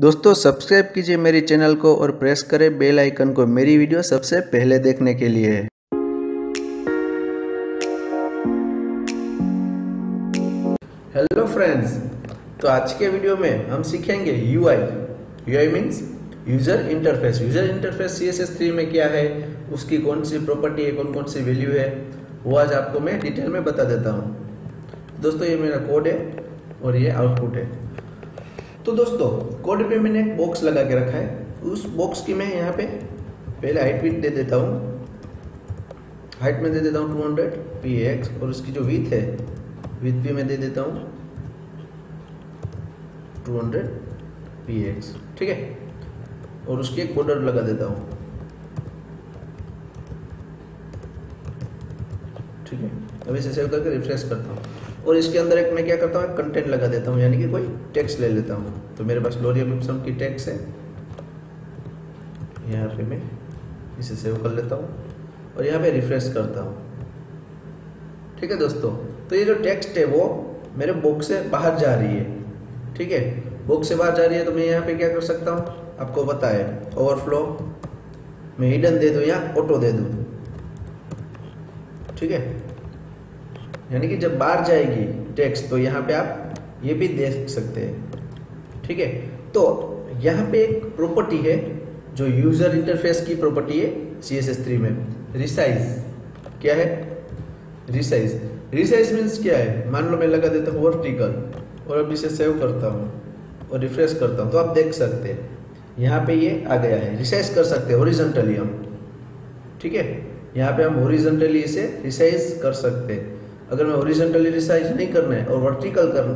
दोस्तों सब्सक्राइब कीजिए मेरे चैनल को और प्रेस करें बेल आइकन को मेरी वीडियो सबसे पहले देखने के लिए। हेलो फ्रेंड्स, तो आज के वीडियो में हम सीखेंगे UI means user interface. User interface CSS3 में क्या है, उसकी कौन सी प्रॉपर्टी है, कौन कौन सी वैल्यू है, वो आज आपको मैं डिटेल में बता देता हूँ। दोस्तों ये मेरा कोड है और ये आउटपुट है। तो दोस्तों कोड पे मैंने एक बॉक्स लगा के रखा है, उस बॉक्स की मैं यहाँ पे पहले हाइट विड्थ दे देता हूँ। हाइट में दे देता हूँ 200 px और उसकी जो विड्थ है विड्थ भी मैं दे देता हूँ 200 px, ठीक है। और उसके एक बॉर्डर लगा देता हूँ, ठीक है। अब इसे सेव करके रिफ्रेश करता हूँ और इसके अंदर एक मैं क्या करता हूँ, कंटेंट लगा देता हूँ, यानी कि कोई टेक्स्ट ले लेता हूँ। तो मेरे पास ग्लोरिया विम्सम की टेक्स्ट है, यहाँ पे मैं इसे सेव कर लेता हूँ और यहाँ पे रिफ्रेश करता हूँ, ठीक है दोस्तों। तो ये जो टेक्स्ट है वो मेरे बॉक्स से बाहर जा रही है, ठीक है। बॉक्स से बाहर जा रही है तो मैं यहाँ पे क्या कर सकता हूँ, आपको पता है, ओवरफ्लो मैं हिडन दे दूँ या ऑटो दे दूँ, ठीक है। यानी कि जब बाहर जाएगी टेक्स्ट तो यहाँ पे आप ये भी देख सकते हैं, ठीक है। तो यहाँ पे एक प्रॉपर्टी है जो यूजर इंटरफेस की प्रॉपर्टी है CSS3 में, रिसाइज। क्या है रिसाइज? रिसाइज मीन्स क्या है, मान लो मैं लगा देता हूँ वर्टिकल और अब इसे सेव करता हूँ और रिफ्रेश करता हूँ तो आप देख सकते हैं यहाँ पे ये आ गया है। रिसाइज कर सकते हैं हॉरिजॉन्टली हम, ठीक है। यहाँ पे हम हॉरिजॉन्टली इसे रिसाइज कर सकते हैं। अगर मैं हॉरिजॉन्टली रिसाइज नहीं करना है और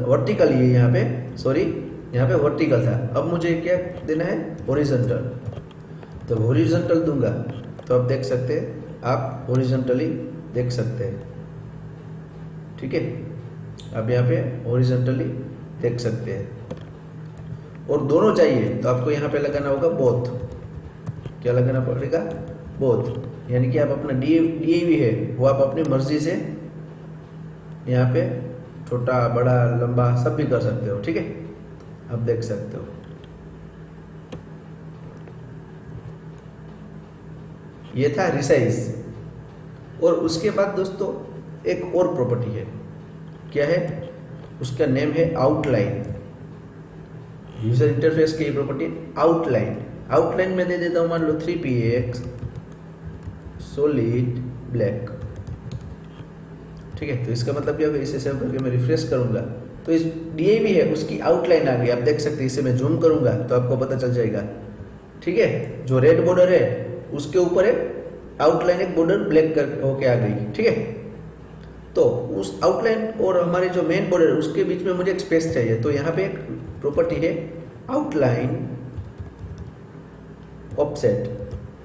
वर्टिकल ये यहाँ पे, सॉरी यहाँ पे वर्टिकल था, अब मुझे क्या देना है, हॉरिजॉन्टल। तो हॉरिजॉन्टल दूंगा तो आप देख सकते हैं, आप हॉरिजॉन्टली देख सकते हैं, ठीक है। आप यहाँ पे हॉरिजॉन्टली देख सकते हैं और दोनों चाहिए तो आपको यहाँ पे लगाना होगा बोथ। क्या लगाना पड़ेगा, बोथ। यानी कि आप अपना DAV है वो आप अपनी मर्जी से यहाँ पे छोटा बड़ा लंबा सब भी कर सकते हो, ठीक है। आप देख सकते हो ये था रिसाइज। और उसके बाद दोस्तों एक और प्रॉपर्टी है, क्या है, उसका नेम है आउटलाइन। यूजर इंटरफेस की प्रॉपर्टी आउटलाइन। आउटलाइन में दे देता हूँ मान लो 3px सॉलिड ब्लैक, ठीक है। तो इसका मतलब क्या होगा, इसे सेव करके मैं रिफ्रेश करूंगा तो इस DAV है उसकी आउटलाइन आ गई, आप देख सकते हैं। इसे मैं जूम करूंगा तो आपको पता चल जाएगा, ठीक है। जो रेड बॉर्डर है उसके ऊपर है आउटलाइन, एक बॉर्डर ब्लैक होके आ गई, ठीक है। तो उस आउटलाइन और हमारे जो मेन बॉर्डर है उसके बीच में मुझे एक स्पेस चाहिए, तो यहाँ पे एक प्रॉपर्टी है आउटलाइन ऑफसेट।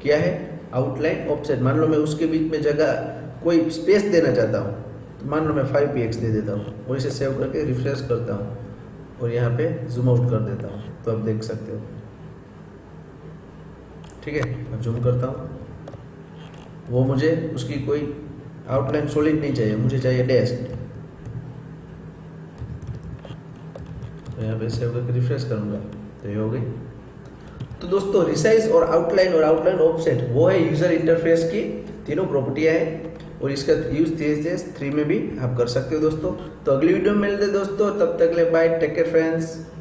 क्या है, आउटलाइन ऑफसेट। मान लो मैं उसके बीच में जगह कोई स्पेस देना चाहता हूँ, तो मान लो मैं 5px दे देता हूँ और इसे सेव करके रिफ्रेश करता हूँ और यहाँ पे जूम आउट कर देता हूँ तो आप देख सकते हो, ठीक है। मैं जूम करता हूँ, वो मुझे उसकी कोई आउटलाइन सॉलिड नहीं चाहिए, मुझे चाहिए डैश। तो यहाँ पे सेव करके रिफ्रेश करूँगा तो ये हो गई। तो दोस्तों रिसाइज और आउटलाइन ऑफसेट वो है यूजर इंटरफेस की तीनों प्रॉपर्टियां हैं और इसका यूज CSS3 में भी आप कर सकते हो दोस्तों। तो अगली वीडियो में मिलते हैं दोस्तों, तब तक ले बाय, टेक केयर फ्रेंड्स।